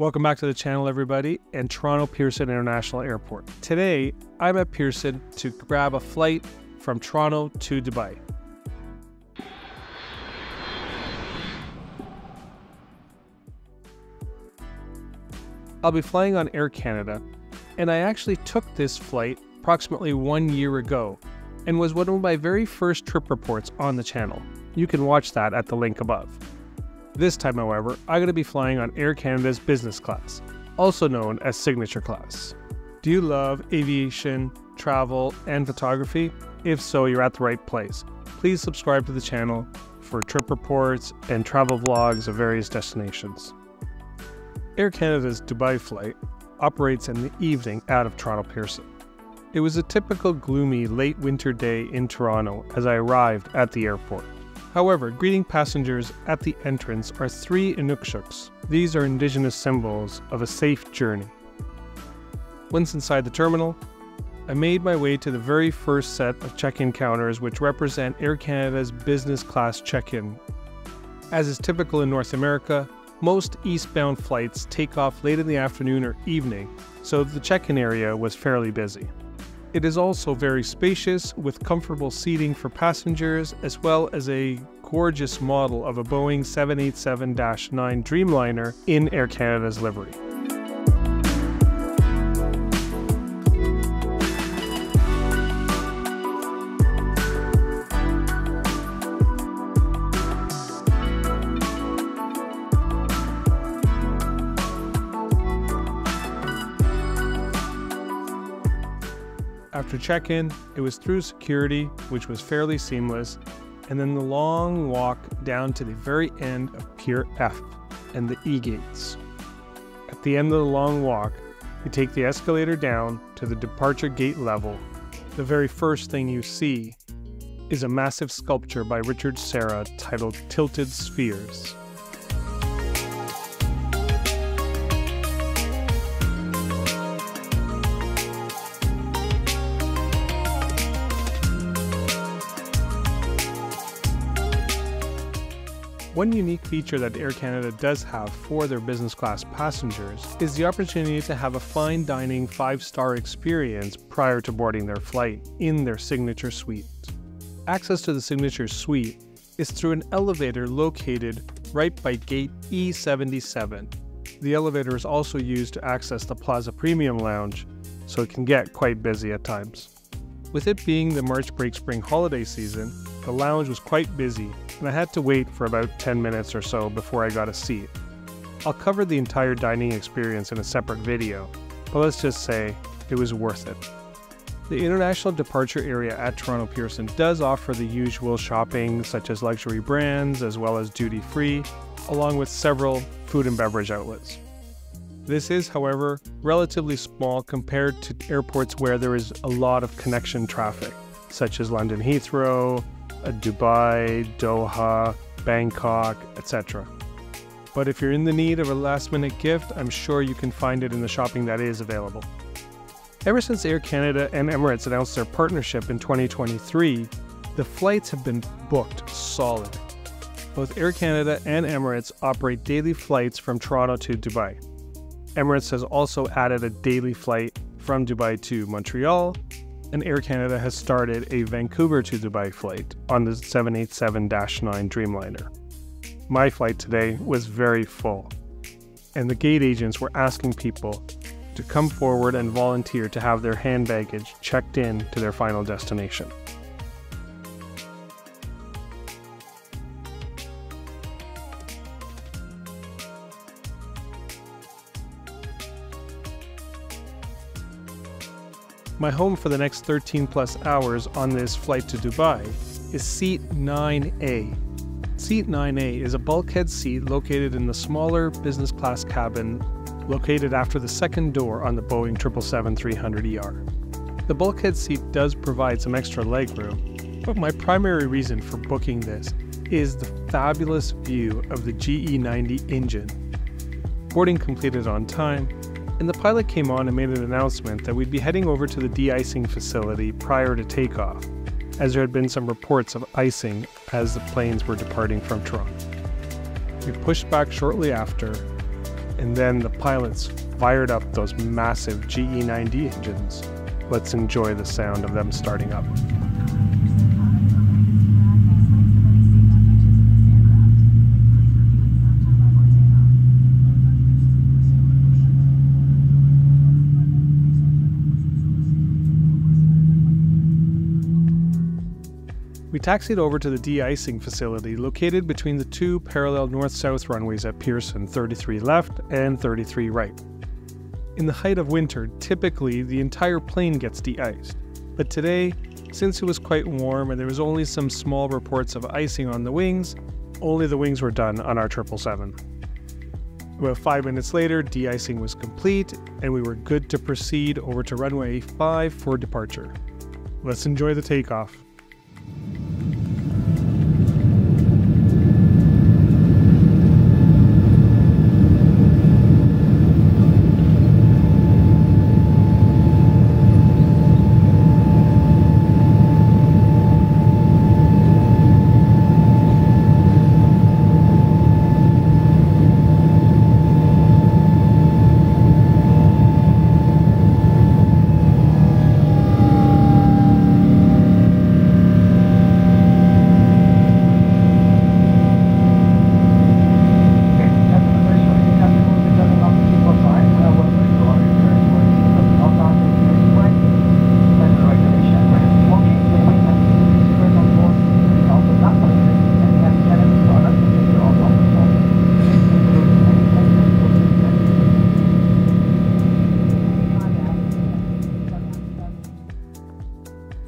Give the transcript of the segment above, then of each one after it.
Welcome back to the channel, everybody, and Toronto Pearson International Airport. Today, I'm at Pearson to grab a flight from Toronto to Dubai. I'll be flying on Air Canada, and I actually took this flight approximately 1 year ago and was one of my very first trip reports on the channel. You can watch that at the link above. This time, however, I'm going to be flying on Air Canada's business class, also known as Signature class. Do you love aviation, travel, and photography? If so, you're at the right place. Please subscribe to the channel for trip reports and travel vlogs of various destinations. Air Canada's Dubai flight operates in the evening out of Toronto Pearson. It was a typical gloomy late winter day in Toronto as I arrived at the airport. However, greeting passengers at the entrance are three Inukshuks. These are indigenous symbols of a safe journey. Once inside the terminal, I made my way to the very first set of check-in counters, which represent Air Canada's business class check-in. As is typical in North America, most eastbound flights take off late in the afternoon or evening, so the check-in area was fairly busy. It is also very spacious, with comfortable seating for passengers, as well as a gorgeous model of a Boeing 787-9 Dreamliner in Air Canada's livery. After check-in, it was through security, which was fairly seamless, and then the long walk down to the very end of Pier F and the E-gates. At the end of the long walk, you take the escalator down to the departure gate level. The very first thing you see is a massive sculpture by Richard Serra titled Tilted Spheres. One unique feature that Air Canada does have for their business class passengers is the opportunity to have a fine dining five-star experience prior to boarding their flight in their Signature Suite. Access to the Signature Suite is through an elevator located right by gate E77. The elevator is also used to access the Plaza Premium Lounge, so it can get quite busy at times. With it being the March break spring holiday season, the lounge was quite busy, and I had to wait for about 10 minutes or so before I got a seat. I'll cover the entire dining experience in a separate video, but let's just say it was worth it. The international departure area at Toronto Pearson does offer the usual shopping, such as luxury brands as well as duty-free, along with several food and beverage outlets. This is, however, relatively small compared to airports where there is a lot of connection traffic, such as London Heathrow, Dubai, Doha, Bangkok, etc. But if you're in the need of a last-minute gift, I'm sure you can find it in the shopping that is available. Ever since Air Canada and Emirates announced their partnership in 2023, the flights have been booked solid. Both Air Canada and Emirates operate daily flights from Toronto to Dubai. Emirates has also added a daily flight from Dubai to Montreal, and Air Canada has started a Vancouver to Dubai flight on the 787-9 Dreamliner. My flight today was very full, and the gate agents were asking people to come forward and volunteer to have their hand baggage checked in to their final destination. My home for the next 13 plus hours on this flight to Dubai is seat 9A. Seat 9A is a bulkhead seat located in the smaller business class cabin located after the second door on the Boeing 777-300ER. The bulkhead seat does provide some extra legroom, but my primary reason for booking this is the fabulous view of the GE90 engine. Boarding completed on time, and the pilot came on and made an announcement that we'd be heading over to the de-icing facility prior to takeoff, as there had been some reports of icing as the planes were departing from Toronto. We pushed back shortly after, And then the pilots fired up those massive GE90 engines. Let's enjoy the sound of them starting up. We taxied over to the de-icing facility located between the two parallel north-south runways at Pearson, 33 left and 33 right. In the height of winter, typically the entire plane gets de-iced, but today, since it was quite warm and there was only some small reports of icing on the wings, only the wings were done on our 777. About 5 minutes later, de-icing was complete and we were good to proceed over to runway 5 for departure. Let's enjoy the takeoff. .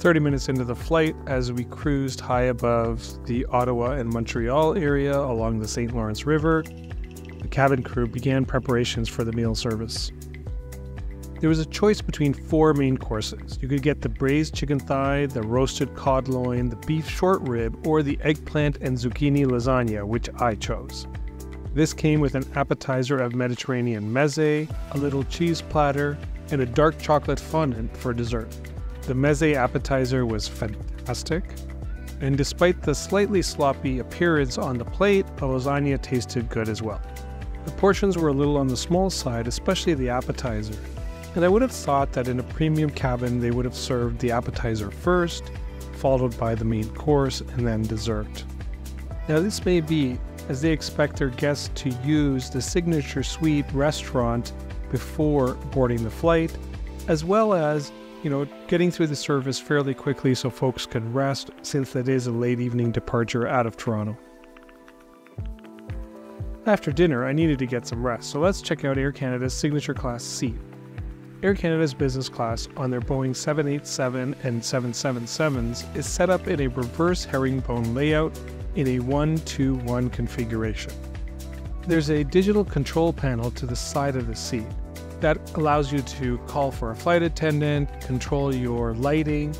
30 minutes into the flight, as we cruised high above the Ottawa and Montreal area along the St. Lawrence River, the cabin crew began preparations for the meal service. There was a choice between 4 main courses. You could get the braised chicken thigh, the roasted cod loin, the beef short rib, or the eggplant and zucchini lasagna, which I chose. This came with an appetizer of Mediterranean meze, a little cheese platter, and a dark chocolate fondant for dessert. The meze appetizer was fantastic, and despite the slightly sloppy appearance on the plate, the lasagna tasted good as well. The portions were a little on the small side, especially the appetizer, and I would have thought that in a premium cabin they would have served the appetizer first, followed by the main course, and then dessert. Now this may be as they expect their guests to use the Signature Suite restaurant before boarding the flight, as well as getting through the service fairly quickly so folks can rest, since that is a late evening departure out of Toronto. After dinner, I needed to get some rest, so let's check out Air Canada's Signature Class seat. Air Canada's business class on their Boeing 787 and 777s is set up in a reverse herringbone layout in a 1-2-1 configuration. There's a digital control panel to the side of the seat that allows you to call for a flight attendant, control your lighting,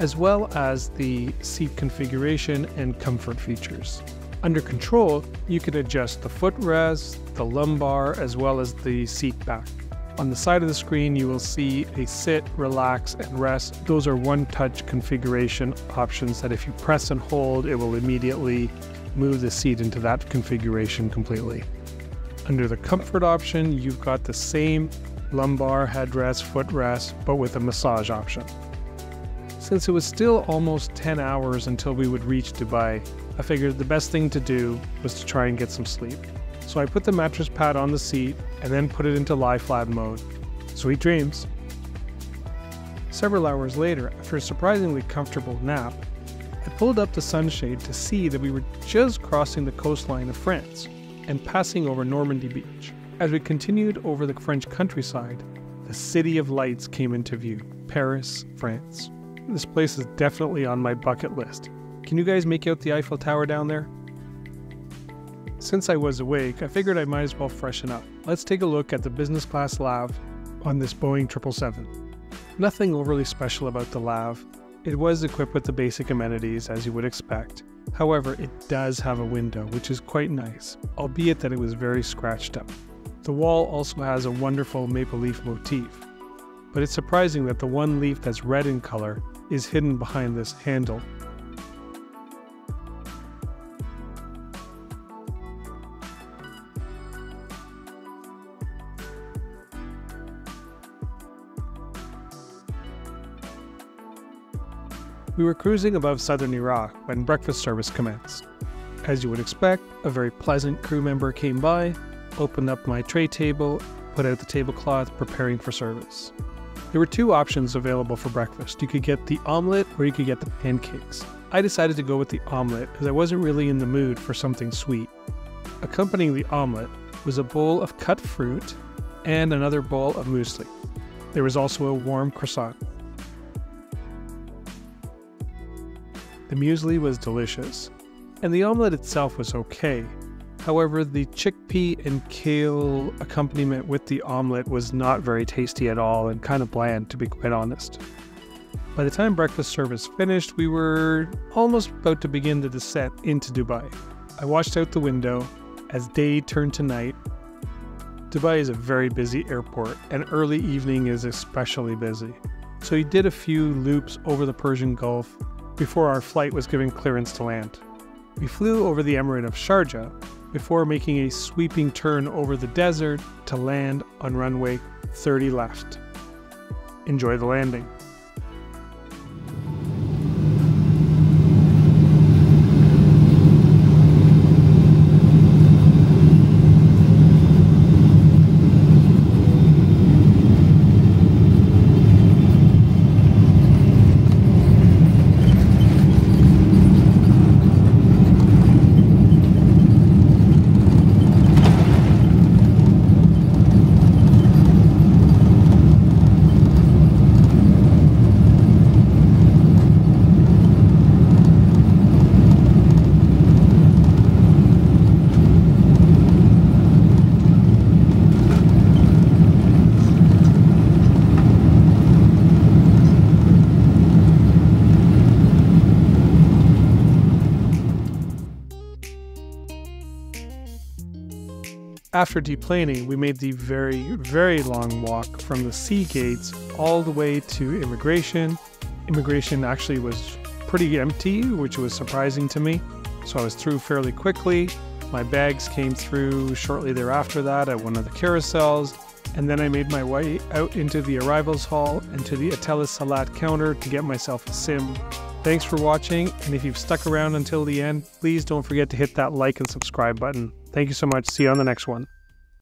as well as the seat configuration and comfort features. Under control, you can adjust the footrest, the lumbar, as well as the seat back. On the side of the screen, you will see a sit, relax, and rest. Those are one-touch configuration options that if you press and hold, it will immediately move the seat into that configuration completely. Under the comfort option, you've got the same lumbar, headrest, footrest, but with a massage option. Since it was still almost 10 hours until we would reach Dubai, I figured the best thing to do was to try and get some sleep. So I put the mattress pad on the seat and then put it into lie flat mode. Sweet dreams. Several hours later, after a surprisingly comfortable nap, I pulled up the sunshade to see that we were just crossing the coastline of France and passing over Normandy Beach. As we continued over the French countryside, the City of Lights came into view, Paris, France. This place is definitely on my bucket list. Can you guys make out the Eiffel Tower down there? Since I was awake, I figured I might as well freshen up. Let's take a look at the business class LAV on this Boeing 777. Nothing overly special about the LAV. It was equipped with the basic amenities as you would expect. However, it does have a window, which is quite nice, albeit that it was very scratched up. The wall also has a wonderful maple leaf motif, but it's surprising that the one leaf that's red in color is hidden behind this handle. We were cruising above southern Iraq when breakfast service commenced. As you would expect, a very pleasant crew member came by, opened up my tray table, put out the tablecloth, preparing for service. There were two options available for breakfast. You could get the omelette or you could get the pancakes. I decided to go with the omelette because I wasn't really in the mood for something sweet. Accompanying the omelette was a bowl of cut fruit and another bowl of muesli. There was also a warm croissant. The muesli was delicious, and the omelette itself was okay. However, the chickpea and kale accompaniment with the omelette was not very tasty at all and kind of bland, to be quite honest. By the time breakfast service finished, we were almost about to begin the descent into Dubai. I watched out the window as day turned to night. Dubai is a very busy airport, and early evening is especially busy. So we did a few loops over the Persian Gulf before our flight was given clearance to land. We flew over the Emirate of Sharjah before making a sweeping turn over the desert to land on runway 30 left. Enjoy the landing. After deplaning, we made the very, very long walk from the sea gates all the way to immigration. Immigration actually was pretty empty, which was surprising to me. So I was through fairly quickly. My bags came through shortly thereafter that at one of the carousels. And then I made my way out into the arrivals hall and to the Attel Salat counter to get myself a sim. Thanks for watching. And if you've stuck around until the end, please don't forget to hit that like and subscribe button. Thank you so much. See you on the next one.